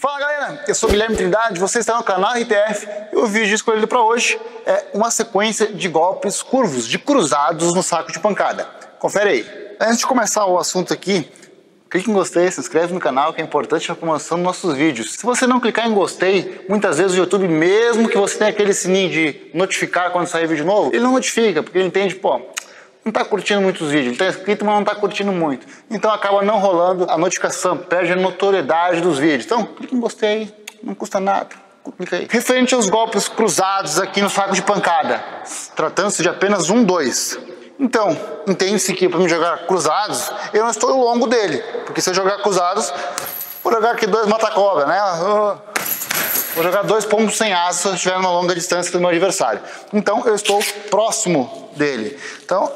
Fala galera, eu sou Guilherme Trindade, você está no canal RTF e o vídeo escolhido para hoje é uma sequência de golpes curvos, de cruzados no saco de pancada. Confere aí. Antes de começar o assunto aqui, clique em gostei, se inscreve no canal que é importante para a promoção dos nossos vídeos. Se você não clicar em gostei, muitas vezes o YouTube, mesmo que você tenha aquele sininho de notificar quando sair vídeo novo, ele não notifica, porque ele entende, pô, não está curtindo muitos vídeos, ele está inscrito, mas não está curtindo muito. Então acaba não rolando a notificação, perde a notoriedade dos vídeos. Então, clique em gostei, não custa nada. Clica aí. Referente aos golpes cruzados aqui no saco de pancada, tratando-se de apenas um, dois. Então, entende-se que para mim jogar cruzados, eu não estou longo dele. Porque se eu jogar cruzados, vou jogar aqui dois mata-cobra, né? Vou jogar dois pombos sem asa se eu estiver numa longa distância do meu adversário. Então, eu estou próximo dele. Então,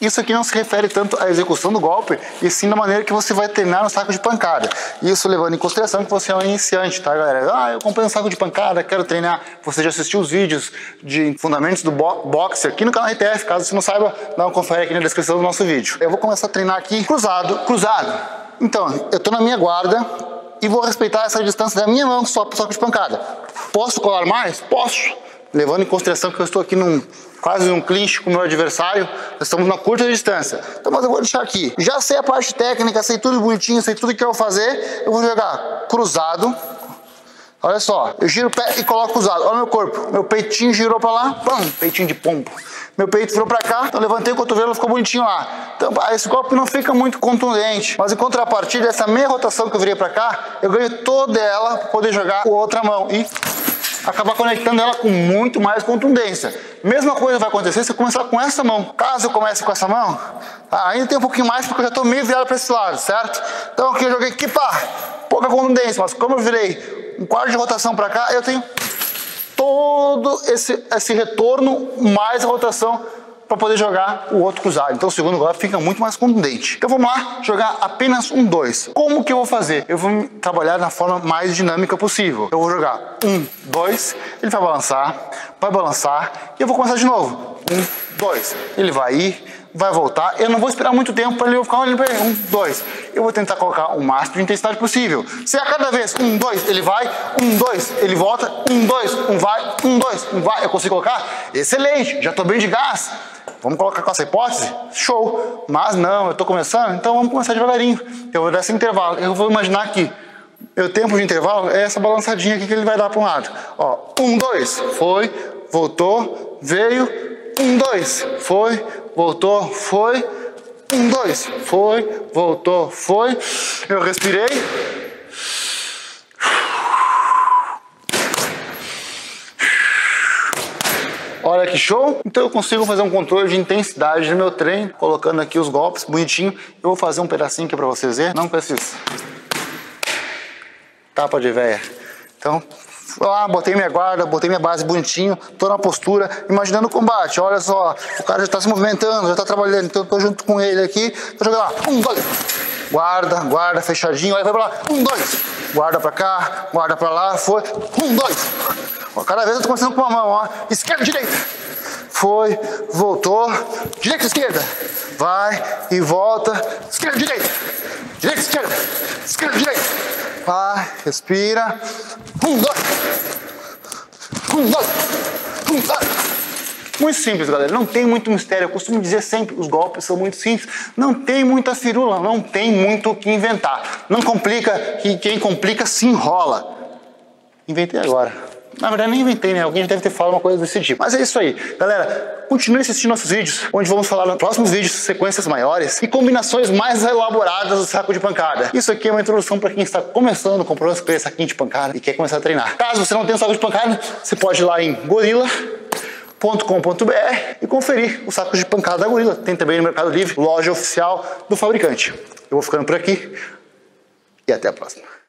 isso aqui não se refere tanto à execução do golpe, e sim da maneira que você vai treinar no saco de pancada. Isso levando em consideração que você é um iniciante, tá galera? Ah, eu comprei um saco de pancada, quero treinar. Você já assistiu os vídeos de fundamentos do boxe aqui no canal RTF, caso você não saiba, dá uma conferida aqui na descrição do nosso vídeo. Eu vou começar a treinar aqui cruzado. Então, eu tô na minha guarda e vou respeitar essa distância da minha mão só pro saco de pancada. Posso colar mais? Posso. Levando em consideração que eu estou aqui num quase um clinch com o meu adversário, nós estamos numa curta distância. Então, mas eu vou deixar aqui. Já sei a parte técnica, sei tudo bonitinho, sei tudo que eu vou fazer. Eu vou jogar cruzado. Olha só, eu giro o pé e coloco cruzado. Olha o meu corpo, meu peitinho girou pra lá, pum, peitinho de pombo. Meu peito virou pra cá, então levantei o cotovelo, ficou bonitinho lá. Então esse golpe não fica muito contundente, mas em contrapartida, essa meia rotação que eu virei pra cá, eu ganho toda ela pra poder jogar com a outra mão e acabar conectando ela com muito mais contundência. Mesma coisa vai acontecer se eu começar com essa mão. Caso eu comece com essa mão, ainda tem um pouquinho mais porque eu já tô meio virado para esse lado, certo? Então aqui eu joguei aqui, pá, pouca contundência, mas como eu virei um quarto de rotação para cá, eu tenho todo esse retorno mais a rotação para poder jogar o outro cruzado. Então o segundo golpe fica muito mais contundente. Então vamos lá jogar apenas um, dois. Como que eu vou fazer? Eu vou trabalhar na forma mais dinâmica possível. Eu vou jogar um, dois, ele vai balançar, e eu vou começar de novo. Um, dois, ele vai ir, vai voltar. Eu não vou esperar muito tempo para ele ficar olhando para ele. Um, dois. Eu vou tentar colocar o máximo de intensidade possível. Se a cada vez, um, dois, ele vai. Um, dois, ele volta. Um, dois, um vai. Um, dois, um vai. Eu consigo colocar? Excelente. Já estou bem de gás. Vamos colocar com essa hipótese? Show. Mas não, eu estou começando. Então vamos começar devagarinho. Eu vou dar esse intervalo. Eu vou imaginar que o tempo de intervalo é essa balançadinha aqui que ele vai dar para um lado. Ó, um, dois. Foi. Voltou. Veio. Um, dois. Foi. Voltou, foi. Um, dois. Foi, voltou, foi. Eu respirei. Olha que show. Então eu consigo fazer um controle de intensidade no meu treino, colocando aqui os golpes bonitinho. Eu vou fazer um pedacinho aqui pra vocês verem. Não preciso. Tapa de véia. Então, lá, botei minha guarda, botei minha base bonitinho, tô na postura, imaginando o combate. Olha só, o cara já tá se movimentando, já tá trabalhando, então eu tô junto com ele aqui. Tô jogando lá, um, dois, guarda, guarda, fechadinho, aí vai pra lá, um, dois, guarda pra cá, guarda pra lá, foi, um, dois. Ó, cada vez eu tô começando com uma mão, ó, esquerda, direita, foi, voltou, direita, esquerda, vai e volta, esquerda, direita, direita, esquerda, esquerda, direita. Vai, respira. Um, dois. Um, dois. Um, dois. Muito simples, galera. Não tem muito mistério. Eu costumo dizer sempre, os golpes são muito simples. Não tem muita firula, não tem muito o que inventar. Não complica, e quem complica se enrola. Inventei agora. Na verdade, nem inventei, né? Alguém já deve ter falado uma coisa desse tipo. Mas é isso aí. Galera, continue assistindo nossos vídeos, onde vamos falar nos próximos vídeos sequências maiores e combinações mais elaboradas do saco de pancada. Isso aqui é uma introdução para quem está começando, comprou esse saquinho de pancada e quer começar a treinar. Caso você não tenha um saco de pancada, você pode ir lá em gorila.com.br e conferir o saco de pancada da Gorila. Tem também no Mercado Livre, loja oficial do fabricante. Eu vou ficando por aqui e até a próxima.